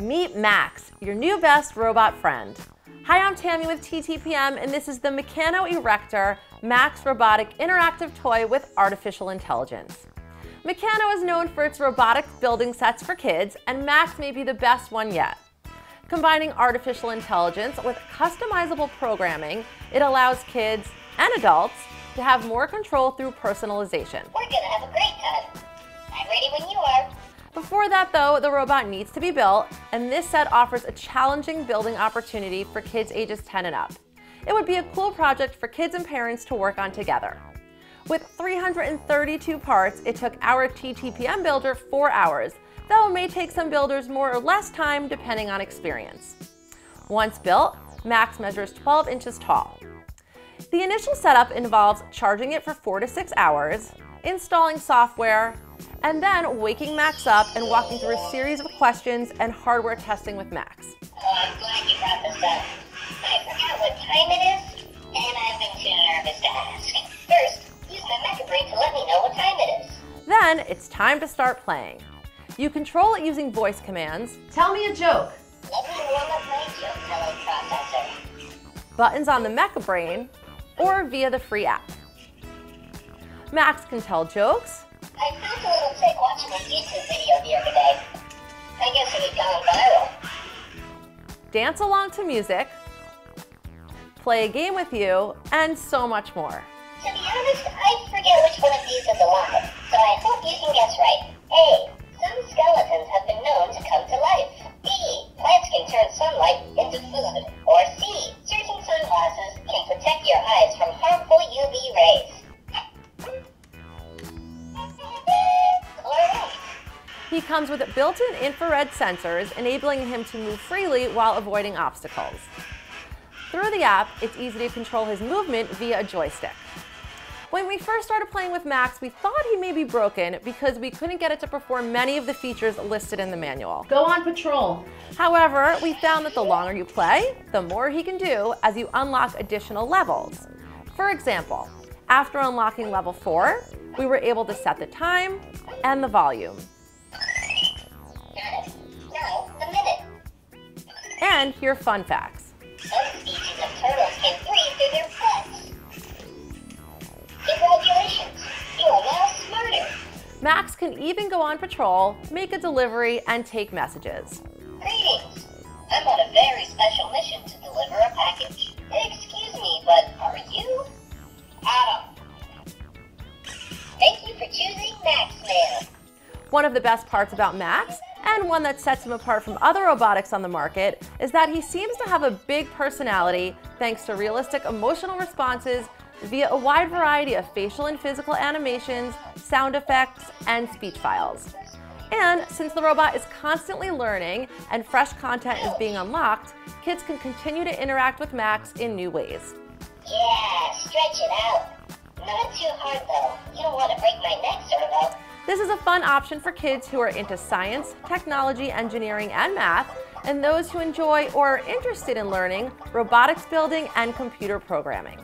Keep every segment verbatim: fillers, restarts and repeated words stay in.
Meet Max, your new best robot friend. Hi, I'm Tammy with T T P M, and this is the Meccano-Erector Max robotic interactive toy with artificial intelligence. Meccano is known for its robotic building sets for kids, and Max may be the best one yet. Combining artificial intelligence with customizable programming, it allows kids and adults to have more control through personalization. We're gonna have a great time. I'm ready when you are. Before that, though, the robot needs to be built, and this set offers a challenging building opportunity for kids ages ten and up. It would be a cool project for kids and parents to work on together. With three hundred thirty-two parts, it took our T T P M builder four hours, though it may take some builders more or less time depending on experience. Once built, Max measures twelve inches tall. The initial setup involves charging it for four to six hours, installing software, and then waking Max up and walking through a series of questions and hardware testing with Max. Oh, I'm glad you brought this up. I forgot what time it is, and I've been too nervous to ask. First, use my MeccaBrain to let me know what time it is. Then, it's time to start playing. You control it using voice commands. Tell me a joke. Let me warm up my joke, fellow processor. Buttons on the MeccaBrain, or via the free app. Max can tell jokes. I felt a little sick watching this YouTube video the other day. I guess it had gone viral. Dance along to music, play a game with you, and so much more. To be honest, I forget which one of these is alive, so I hope you can guess right. A. Some skeletons have been known to come to life. B. Plants can turn sunlight into food. Or C. Certain sunglasses can protect your eyes from harmful U V rays. He comes with built-in infrared sensors, enabling him to move freely while avoiding obstacles. Through the app, it's easy to control his movement via a joystick. When we first started playing with Max, we thought he may be broken because we couldn't get it to perform many of the features listed in the manual. Go on patrol. However, we found that the longer you play, the more he can do as you unlock additional levels. For example, after unlocking level four, we were able to set the time and the volume. And here are fun facts. Some species of turtles can breathe through their butts. Congratulations, you are now smarter. Max can even go on patrol, make a delivery, and take messages. Greetings. I'm on a very special mission to deliver a package. Excuse me, but are you Adam? Thank you for choosing Max Mail. One of the best parts about Max, and one that sets him apart from other robotics on the market, is that he seems to have a big personality thanks to realistic emotional responses via a wide variety of facial and physical animations, sound effects, and speech files. And since the robot is constantly learning and fresh content is being unlocked, kids can continue to interact with Max in new ways. Yeah, stretch it out. Not too hard though. You don't want to break my neck, Servo. This is a fun option for kids who are into science, technology, engineering, and math, and those who enjoy or are interested in learning robotics building and computer programming.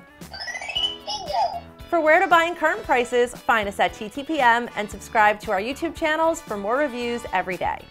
Bingo. For where to buy and current prices, find us at T T P M and subscribe to our YouTube channels for more reviews every day.